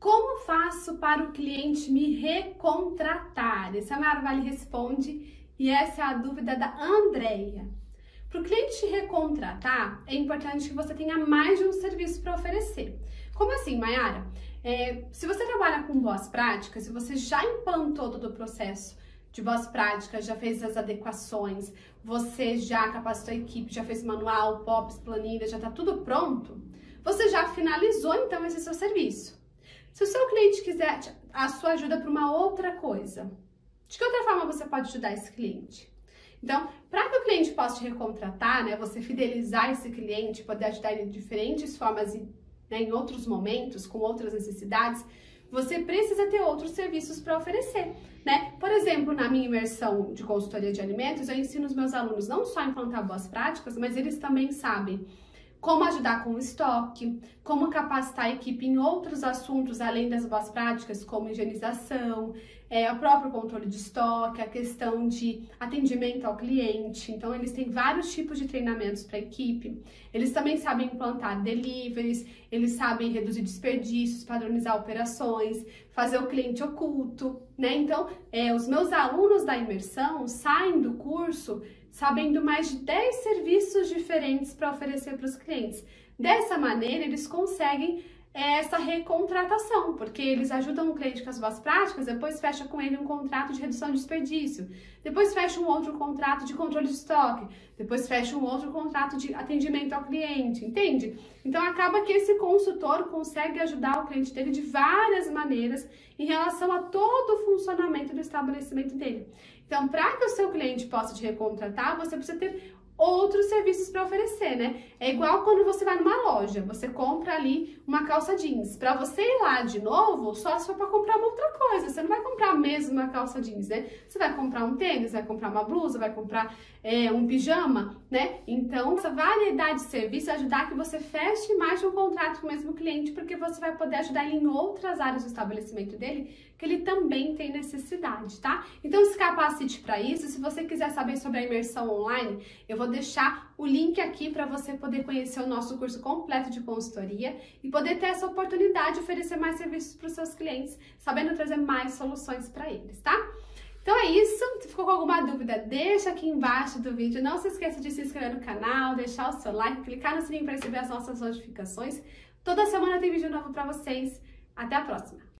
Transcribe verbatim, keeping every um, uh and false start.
Como faço para o cliente me recontratar? Essa é a Mayara Vale Responde e essa é a dúvida da Andreia. Para o cliente te recontratar, é importante que você tenha mais de um serviço para oferecer. Como assim, Mayara? É, se você trabalha com boas práticas, se você já implantou todo o processo de boas práticas, já fez as adequações, você já capacitou a equipe, já fez manual, P O Ps, planilha, já está tudo pronto, você já finalizou então esse seu serviço. Se o seu cliente quiser a sua ajuda para uma outra coisa, de que outra forma você pode ajudar esse cliente? Então, para que o cliente possa te recontratar, né, você fidelizar esse cliente, poder ajudar ele de diferentes formas e, né, em outros momentos, com outras necessidades, você precisa ter outros serviços para oferecer, né? Por exemplo, na minha imersão de consultoria de alimentos, eu ensino os meus alunos não só a implantar boas práticas, mas eles também sabem como ajudar com o estoque, como capacitar a equipe em outros assuntos além das boas práticas, como higienização, é, o próprio controle de estoque, a questão de atendimento ao cliente. Então, eles têm vários tipos de treinamentos para a equipe. Eles também sabem implantar deliveries, eles sabem reduzir desperdícios, padronizar operações, fazer o cliente oculto, né? Então, é, os meus alunos da imersão saem do curso sabendo mais de dez serviços diferentes para oferecer para os clientes. Dessa maneira, eles conseguem essa recontratação, porque eles ajudam o cliente com as boas práticas, depois fecha com ele um contrato de redução de desperdício, depois fecha um outro contrato de controle de estoque, depois fecha um outro contrato de atendimento ao cliente, entende? Então acaba que esse consultor consegue ajudar o cliente dele de várias maneiras em relação a todo o funcionamento do estabelecimento dele. Então, para que o seu cliente possa te recontratar, você precisa ter outros serviços para oferecer, né? É igual quando você vai numa loja, você compra ali uma calça jeans. Para você ir lá de novo, só se for para comprar uma outra coisa. Você não vai comprar a mesma calça jeans, né? Você vai comprar um tênis, vai comprar uma blusa, vai comprar é, um pijama, né? Então, essa variedade de serviços ajudar que você feche mais de um contrato com o mesmo cliente, porque você vai poder ajudar ele em outras áreas do estabelecimento dele, que ele também tem necessidade, tá? Então, se capacite para isso. Se você quiser saber sobre a imersão online, eu vou deixar o link aqui para você poder conhecer o nosso curso completo de consultoria e poder ter essa oportunidade de oferecer mais serviços para os seus clientes, sabendo trazer mais soluções para eles, tá? Então é isso, se ficou com alguma dúvida, deixa aqui embaixo do vídeo, não se esqueça de se inscrever no canal, deixar o seu like, clicar no sininho para receber as nossas notificações. Toda semana tem vídeo novo para vocês, até a próxima!